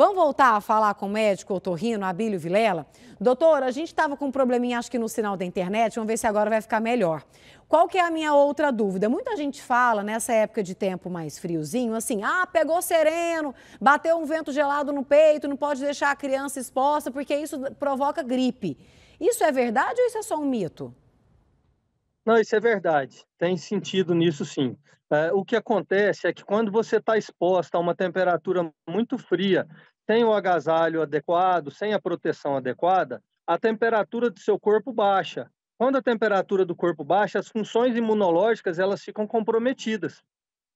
Vamos voltar a falar com o médico otorrino Abílio Vilela? Doutor, a gente estava com um probleminha, acho que no sinal da internet, vamos ver se agora vai ficar melhor. Qual que é a minha outra dúvida? Muita gente fala, nessa época de tempo mais friozinho, assim, pegou sereno, bateu um vento gelado no peito, não pode deixar a criança exposta, porque isso provoca gripe. Isso é verdade ou isso é só um mito? Não, isso é verdade. Tem sentido nisso, sim. O que acontece é que quando você está exposta a uma temperatura muito fria, sem o agasalho adequado, sem a proteção adequada, a temperatura do seu corpo baixa. Quando a temperatura do corpo baixa, as funções imunológicas elas ficam comprometidas.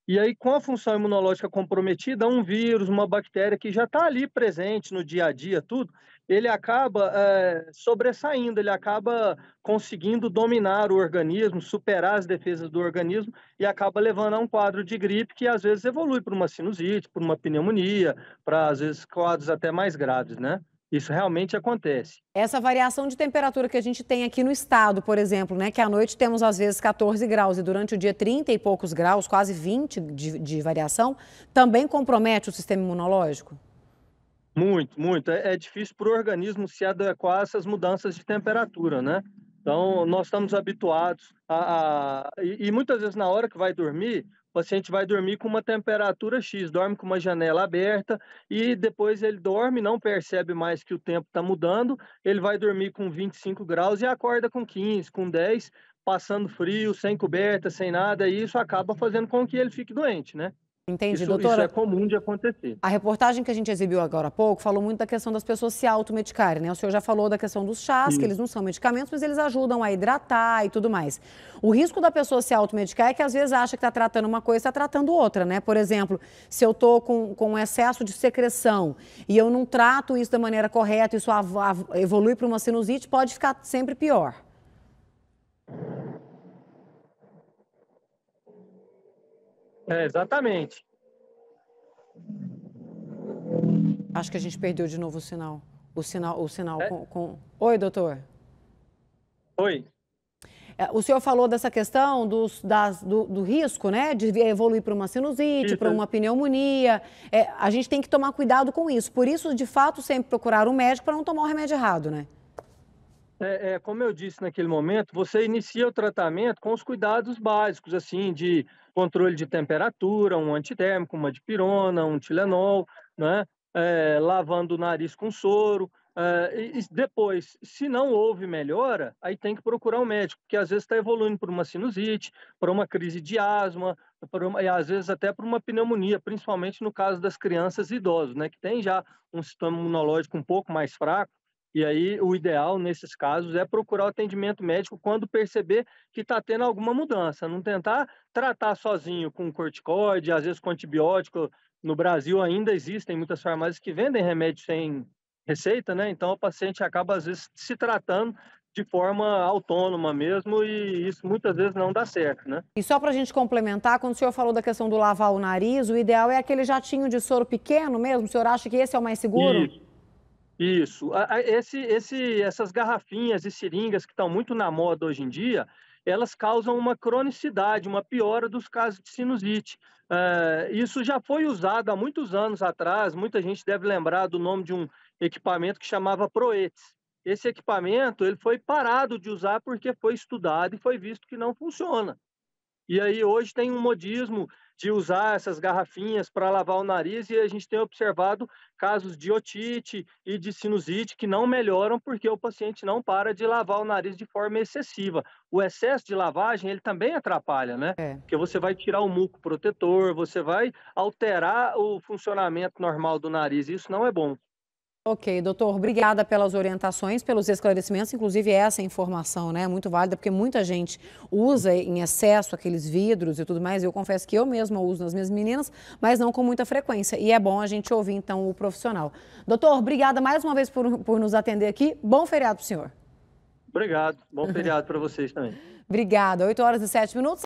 E aí, com a função imunológica comprometida, um vírus, uma bactéria que já está ali presente no dia a dia, tudo, ele acaba sobressaindo, ele acaba conseguindo dominar o organismo, superar as defesas do organismo e acaba levando a um quadro de gripe que às vezes evolui para uma sinusite, para uma pneumonia, para às vezes quadros até mais graves, né? Isso realmente acontece. Essa variação de temperatura que a gente tem aqui no estado, por exemplo, né, que à noite temos às vezes 14 graus e durante o dia 30 e poucos graus, quase 20 de variação, também compromete o sistema imunológico? Muito, muito. É difícil para o organismo se adequar a essas mudanças de temperatura, né? Então, nós estamos habituados e muitas vezes na hora que vai dormir, o paciente vai dormir com uma temperatura X, dorme com uma janela aberta e depois ele dorme, não percebe mais que o tempo está mudando, ele vai dormir com 25 graus e acorda com 15, com 10, passando frio, sem coberta, sem nada, e isso acaba fazendo com que ele fique doente, né? Entendi, doutora. Isso é comum de acontecer. A reportagem que a gente exibiu agora há pouco falou muito da questão das pessoas se automedicarem, né? O senhor já falou da questão dos chás, que eles não são medicamentos, mas eles ajudam a hidratar e tudo mais. O risco da pessoa se automedicar é que às vezes acha que está tratando uma coisa e está tratando outra, né? Por exemplo, se eu estou com excesso de secreção e eu não trato isso da maneira correta, isso evolui para uma sinusite, pode ficar sempre pior. Exatamente. Acho que a gente perdeu de novo o sinal. O sinal Oi, doutor. Oi. O senhor falou dessa questão do risco, né, de evoluir para uma sinusite, para uma pneumonia. A gente tem que tomar cuidado com isso. Por isso, de fato, sempre procurar um médico para não tomar o remédio errado, né? Como eu disse naquele momento, você inicia o tratamento com os cuidados básicos, assim, de controle de temperatura, um antitérmico, uma dipirona, um Tilenol, né? Lavando o nariz com soro. E depois, se não houve melhora, aí tem que procurar um médico, porque às vezes está evoluindo por uma sinusite, por uma crise de asma, e às vezes até por uma pneumonia, principalmente no caso das crianças e idosos, né? Que tem já um sistema imunológico um pouco mais fraco. E aí, o ideal, nesses casos, é procurar o atendimento médico quando perceber que está tendo alguma mudança. Não tentar tratar sozinho com corticoide, às vezes com antibiótico. No Brasil ainda existem muitas farmácias que vendem remédio sem receita, né? Então, o paciente acaba, às vezes, se tratando de forma autônoma mesmo, e isso muitas vezes não dá certo, né? E só para a gente complementar, quando o senhor falou da questão do lavar o nariz, o ideal é aquele jatinho de soro pequeno mesmo? O senhor acha que esse é o mais seguro? Isso. Essas garrafinhas e seringas que estão muito na moda hoje em dia, elas causam uma cronicidade, uma piora dos casos de sinusite. Isso já foi usado há muitos anos atrás, muita gente deve lembrar do nome de um equipamento que chamava Proetz. Esse equipamento ele foi parado de usar porque foi estudado e foi visto que não funciona. E aí hoje tem um modismo de usar essas garrafinhas para lavar o nariz e a gente tem observado casos de otite e de sinusite que não melhoram porque o paciente não para de lavar o nariz de forma excessiva. O excesso de lavagem, ele também atrapalha, né? Porque você vai tirar o muco protetor, você vai alterar o funcionamento normal do nariz, isso não é bom. Ok, doutor, obrigada pelas orientações, pelos esclarecimentos, inclusive essa informação, né, é muito válida, porque muita gente usa em excesso aqueles vidros e tudo mais, eu confesso que eu mesma uso nas minhas meninas, mas não com muita frequência, e é bom a gente ouvir, então, o profissional. Doutor, obrigada mais uma vez por nos atender aqui, bom feriado para o senhor. Obrigado, bom feriado para vocês também. Obrigada, 8h07.